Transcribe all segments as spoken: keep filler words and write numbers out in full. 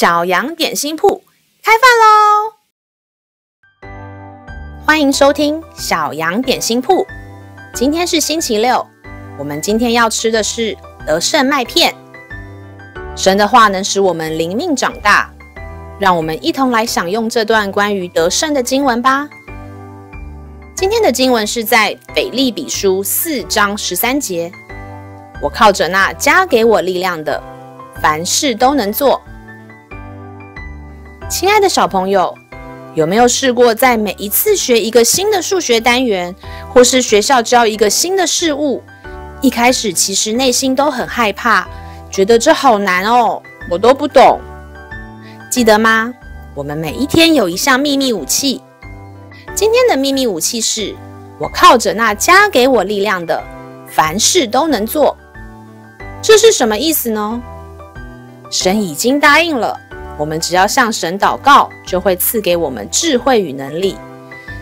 小羊点心铺开饭喽！欢迎收听小羊点心铺。今天是星期六，我们今天要吃的是得胜麦片。神的话能使我们灵命长大，让我们一同来享用这段关于得胜的经文吧。今天的经文是在腓立比书四章十三节。我靠着那加给我力量的，凡事都能做。亲爱的小朋友，有没有试过在每一次学一个新的数学单元，或是学校教一个新的事物，一开始其实内心都很害怕，觉得这好难哦，我都不懂。记得吗？我们每一天有一项秘密武器。今天的秘密武器是，我靠着那加给我力量的，凡事都能做。这是什么意思呢？神已经答应了，我们只要向神祷告，就会赐给我们智慧与能力。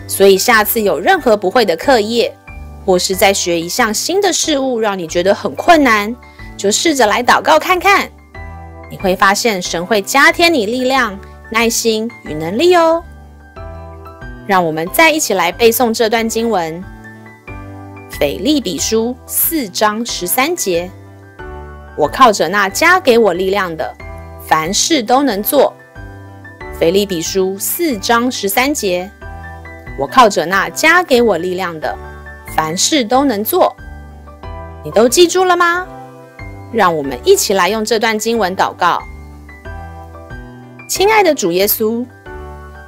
所以下次有任何不会的课业，或是在学一项新的事物让你觉得很困难，就试着来祷告看看，你会发现神会加添你力量、耐心与能力哦。让我们再一起来背诵这段经文，腓立比书四章十三节，我靠着那加给我力量的，凡事都能做。腓立比书四章十三节，我靠着那加给我力量的，凡事都能做。你都记住了吗？让我们一起来用这段经文祷告。亲爱的主耶稣，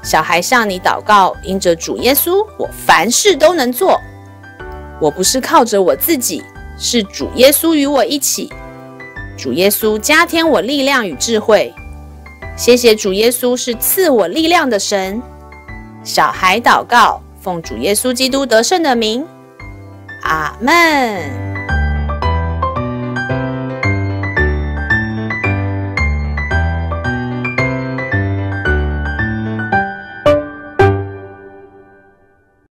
小孩向你祷告，因着主耶稣，我凡事都能做。我不是靠着我自己，是主耶稣与我一起。主耶稣加添我力量与智慧，谢谢主耶稣是赐我力量的神。小孩祷告，奉主耶稣基督得胜的名，阿们。